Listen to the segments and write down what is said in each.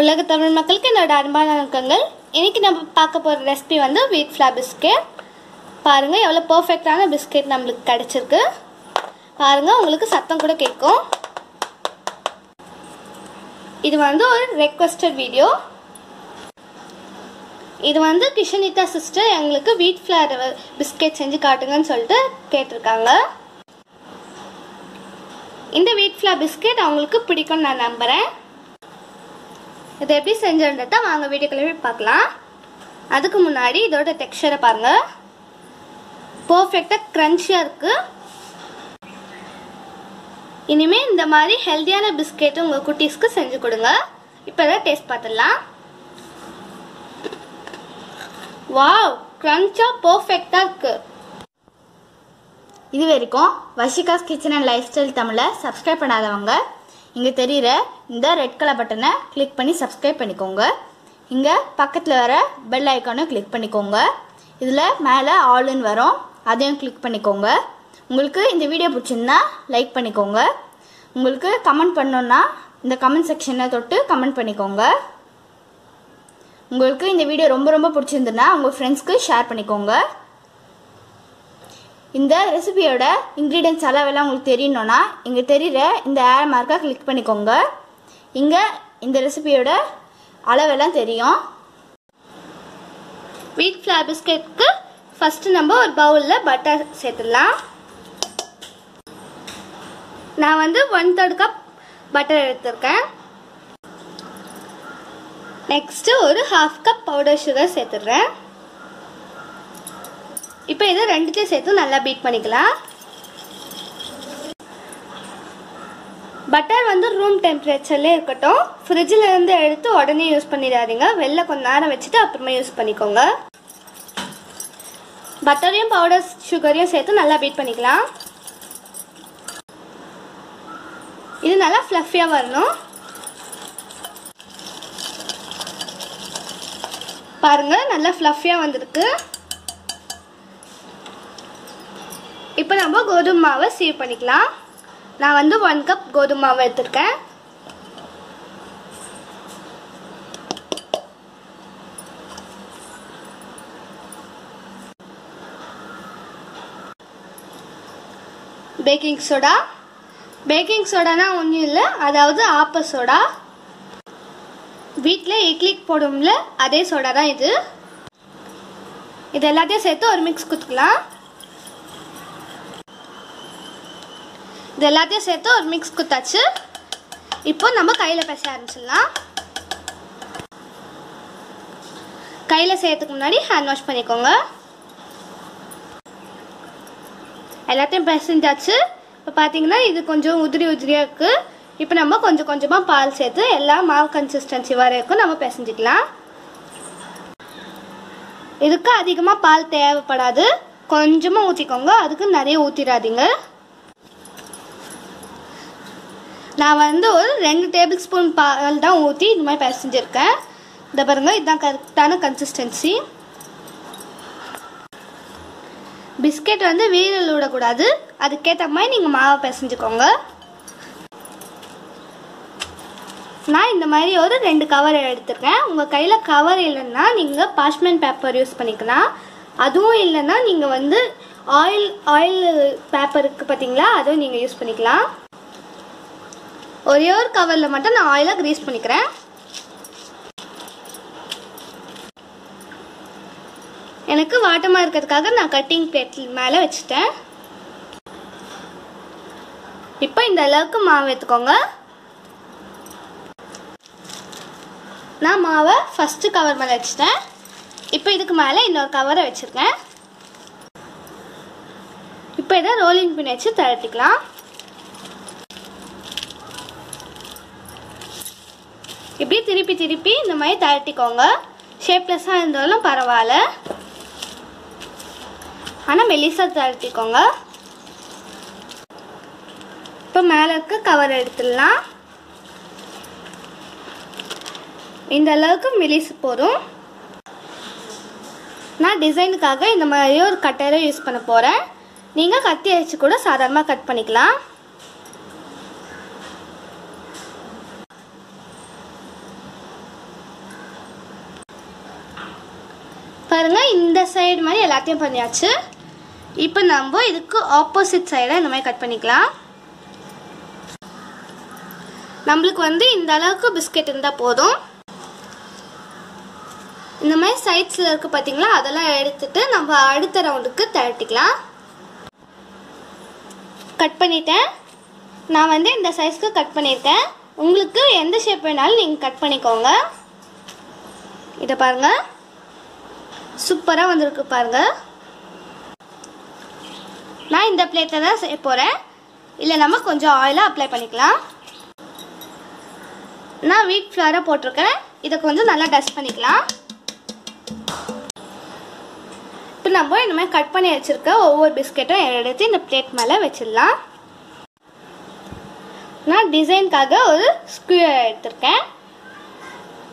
उलग तमिल मक्कलुक्कु एन्नोड अन्बान वणक्कंगल इन्नैक्कु नाम पार्क्क पोर रेसिपी वंदु wheat flour biscuit பாருங்க எவ்வளவு பெர்ஃபெக்ட்டான பிஸ்கட் நமக்கு கிடைச்சிருக்கு பாருங்க உங்களுக்கு சத்தம் கூட கேக்கும் இது வந்து ஒரு ரெக்வெஸ்டட் வீடியோ இது வந்து கிஷனிதா சிஸ்டர் உங்களுக்கு wheat flour பிஸ்கட் செஞ்சு காட்டுங்கன்னு சொல்லிட்டு கேட்டிருக்காங்க இந்த wheat flour பிஸ்கட் உங்களுக்கு பிடிக்கும் நான் நம்பறேன் இத எப்படி செஞ்சேன்றத வாங்க வீடியோக்குள்ள பார்க்கலாம் அதுக்கு முன்னாடி இதோட டெக்ஸ்சரை பாருங்க परफेक्टा क्रंचिया इनिमे इंदा मारी हेल्दियाना बिस्केट उंगा कुटीस्कु सेंजु कोडुंगा इप्पदा टेस्ट पात्तरलाम वाव क्रंचा परफेक्टा इरुक्कु इदु वरैक्कुम वशिकास kitchen and lifestyle Tamil subscribe पण्णादवंगा इंगा थेरियर इंदा रेड कलर बटन क्लिक पण्णि सब्सक्राइब पण्णिकोंगा इंगा पक्कत्तुल वर बेल आइकन क्लिक पण्णिकोंगा इदुला मेले ऑल इन वरुम அதையும் கிளிக் பண்ணிக்கோங்க உங்களுக்கு இந்த வீடியோ பிடிச்சிருந்தா லைக் பண்ணிக்கோங்க உங்களுக்கு கமெண்ட் பண்ணனும்னா இந்த கமெண்ட் செக்ஷனை தொட்டு கமெண்ட் பண்ணிக்கோங்க உங்களுக்கு இந்த வீடியோ ரொம்ப ரொம்ப பிடிச்சிருந்தா உங்க फ्रेंड्सக்கு ஷேர் பண்ணிக்கோங்க இந்த ரெசிபியோட இன்கிரிடியன்ட்ஸ் அளவெல்லாம் உங்களுக்கு தெரியணும்னா இங்க தெரியற இந்த ஏரோ மார்க்க கிளிக் பண்ணிக்கோங்க இங்க இந்த ரெசிபியோட அளவெல்லாம் தெரியும் wheat flour biscuit க்கு फर्स्ट नम्बर और बाउल बटर सेतुलाम ना वंदु 1/3 कप बटर एडुत्तुरुक्केन नेक्स्ट और 1/2 कप पाउडर शुगर सेतुरेन இப்போ இத ரெண்டுத்தையும் சேர்த்து நல்லா பீட் பண்ணிக்கலாம் பட்டர் வந்து ரூம் டெம்பரேச்சர்ல இருக்கட்டும் ஃப்ரிட்ஜ்ல இருந்து எடுத்து உடனே யூஸ் பண்ணிராதீங்க வெள்ள கொஞ்ச நேரம் வச்சிட்டு அப்புறமா யூஸ் பண்ணிக்கோங்க बटरियम पाउडर शुगर சேர்த்து நல்லா பீட் பண்ணிக்கலாம் இது நல்லா फ्लफியா வரணும் பாருங்க நல்லா फ्लफியா வந்திருக்கு இப்போ நம்ம கோதுமை மாவை சீவ் பண்ணிக்கலாம் நான் வந்து 1 கப் கோதுமை மாவு எடுத்துட்டேன் பேக்கிங் சோடானா ஒண்ணும் இல்ல அதாவது ஆப்ப சோடா வீட்ல இட்லிக்கு போடும்ல அதே சோடா தான் இது இதெல்லாம் சேர்த்து ஒரு மிக்ஸ் குத்துக்கலாம் இதெல்லாம் சேர்த்து ஒரு மிக்ஸ் குத்தாச்சு இப்போ நம்ம கையில பேச ஆரம்பிச்சலாம் கையில சேர்த்துக்கு முன்னாடி ஹேண்ட் வாஷ் பண்ணிக்கோங்க எல்லாத்தையும் பேசஞ்சாச்சு இப்போ பாத்தீங்கன்னா இது கொஞ்சம் உதிரி உதிரியா இருக்கு இப்போ நம்ம கொஞ்சம் கொஞ்சமா பால் சேர்த்து எல்லா மாவு கன்சிஸ்டன்சி வரைக்கும் நம்ம பேசஞ்சிக்கலாம் இதுக்கு அதிகமா பால் தேவைப்படாது கொஞ்சமா ஊத்திக்கோங்க அதுக்கு நிறைய ஊத்திராதீங்க நான் வந்து ஒரு 2 டேபிள்ஸ்பூன் பால் தான் ஊத்தி இந்த மாதிரி பேசஞ்சிருக்கேன் இத பாருங்க இதுதான் கரெக்ட்டான கன்சிஸ்டன்சி பிஸ்கட் வந்து வீரல் ஊட கூடாது அதுக்கு ஏத்த மாதிரி நீங்க மாவை பிசைஞ்சுக்கோங்க நான் இந்த மாதிரி ஒரு 2 கவர் எடுத்துட்டேன் உங்க கையில கவர் இல்லனா நீங்க பாஷ்மேன் பேப்பர் யூஸ் பண்ணிக்கலாம் அதுவும் இல்லனா நீங்க வந்து ஆயில் பேப்பருக்கு பாத்தீங்களா அது நீங்க யூஸ் பண்ணிக்கலாம் ஒரே ஒரு கவர்ல மட்டும் நான் ஆயில கிரீஸ் பண்ணிக்கிறேன் எனக்கு வாட்டமா இருக்கிறதுக்காக நான் கட்டிங் பிளேட் மேல வச்சிட்டேன் இப்போ இந்த அளவுக்கு மாவு எடுத்துக்கோங்க நான் மாவை ஃபர்ஸ்ட் கவர் மேல வச்சிட்டேன் இப்போ இதுக்கு மேல இன்னொரு கவரை வச்சிருக்கேன் இப்போ இத ரோலிங் பின் வச்சு தட்டிக்கலாம் இப்படி திருப்பி திருப்பி இந்த மாதிரி தட்டிக்கோங்க ஷேப்லெஸ்ஸா இருந்தாலும் பரவாயில்லை ஆனா மெலிசா தட்டிக்கோங்க இப்போ மேல இருக்க கவர் எடுத்துடலாம் இந்த அளவுக்கு மெலிசு போறோம் நான் டிசைனுக்காக இந்த மாதிரி ஒரு கட்டரை யூஸ் பண்ண போறேன் நீங்க கத்தி வச்சு கூட சாதாரணமா கட் பண்ணிக்கலாம் பாருங்க இந்த சைடு மாதிரி எல்லாத்தையும் பண்ணியாச்சு. இப்போ நம்ம இதுக்கு ஆப்போசிட் சைடை இந்த மாதிரி கட் பண்ணிக்கலாம். நம்மளுக்கு வந்து இந்த அளவுக்கு பிஸ்கெட் இருந்தால் போதும். இந்த மாதிரி சைட்ஸில் இருக்க பார்த்தீங்களா, அதெல்லாம் எடுத்துட்டு நம்ம அடுத்த ரவுண்டுக்கு தரட்டிக்கலாம். கட் பண்ணிட்டேன். நான் வந்து இந்த சைஸ்க்கு கட் பண்ணியிருக்கேன். உங்களுக்கு எந்த ஷேப் வேணாலும் நீங்கள் கட் பண்ணிக்கோங்க. இதை பாருங்கள், சூப்பராக வந்திருக்கு பாருங்கள். நான் இந்த பிளேட்டில் தான் செய்ய போகிறேன். இல்லை நம்ம கொஞ்சம் ஆயிலை அப்ளை பண்ணிக்கலாம். நான் வீட் ஃப்ளவரை போட்டிருக்கேன். இதை கொஞ்சம் நல்லா டஸ்ட் பண்ணிக்கலாம். இப்போ நம்ம இனிமேல் கட் பண்ணி வச்சுருக்க ஒவ்வொரு பிஸ்கெட்டும் எடுத்து இந்த பிளேட் மேலே வச்சிடலாம். நான் டிசைனுக்காக ஒரு ஸ்கொயர் எடுத்திருக்கேன்.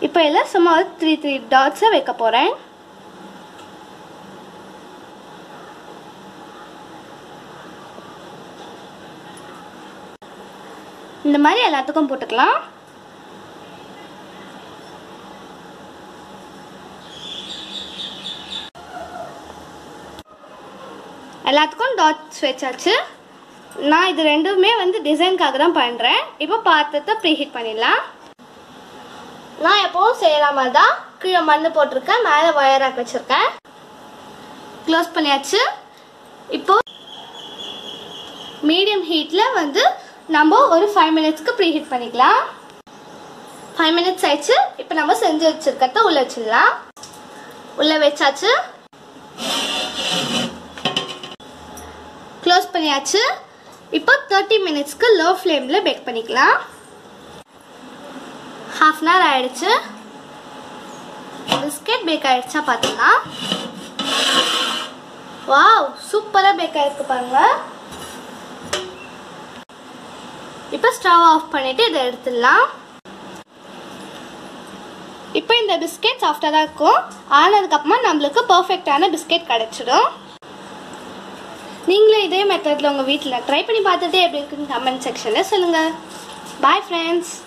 இப்போ இதில் சும்மா ஒரு 3 டாட்ஸை வைக்க போகிறேன். இந்த மாதிரி எல்லாத்துக்கும் போட்டுக்கலாம். எல்லாத்துக்கும் டாட்ஸ் வச்சாச்சு. நான் இது ரெண்டுமே வந்து டிசைனுக்காக தான் பண்ணுறேன். இப்போ பாத்திரத்தை ப்ரீஹீட் பண்ணிடலாம். நான் எப்போவும் செய்கிற மாதிரி தான் கீழே மண் போட்டிருக்கேன், மேலே ஒயராக வச்சுருக்கேன். க்ளோஸ் பண்ணியாச்சு. இப்போது மீடியம் ஹீட்டில் வந்து நம்ம ஒரு 5 மினிட்ஸ்க்கு ப்ரீஹீட் பண்ணிக்கலாம். 5 மினிட்ஸ் ஆயிடுச்சு. இப்போ நம்ம செஞ்சு வச்சுருக்கிறத உள்ளே வச்சிடலாம். உள்ளே வச்சாச்சு. க்ளோஸ் பண்ணியாச்சு. இப்போ 30 மினிட்ஸ்க்கு லோ ஃப்ளேமில் பேக் பண்ணிக்கலாம். ½ hour ஆயிடுச்சு. பிஸ்கெட் பேக் ஆயிடுச்சா பார்த்துக்கலாம். வாவ், சூப்பராக பேக் ஆகிருக்கு பாருங்கள். இப்போ ஸ்டவ் ஆஃப் பண்ணிவிட்டு இதை எடுத்துடலாம். இப்போ இந்த பிஸ்கெட் சாஃப்டாக தான் இருக்கும். ஆனதுக்கப்புறமா நம்மளுக்கு பர்ஃபெக்டான பிஸ்கெட் கிடச்சிடும். நீங்களும் இதே மெத்தடில் உங்கள் வீட்டில் ட்ரை பண்ணி பார்த்துட்டு எப்படி இருக்குன்னு கமெண்ட் செக்ஷனில் சொல்லுங்கள். Bye friends.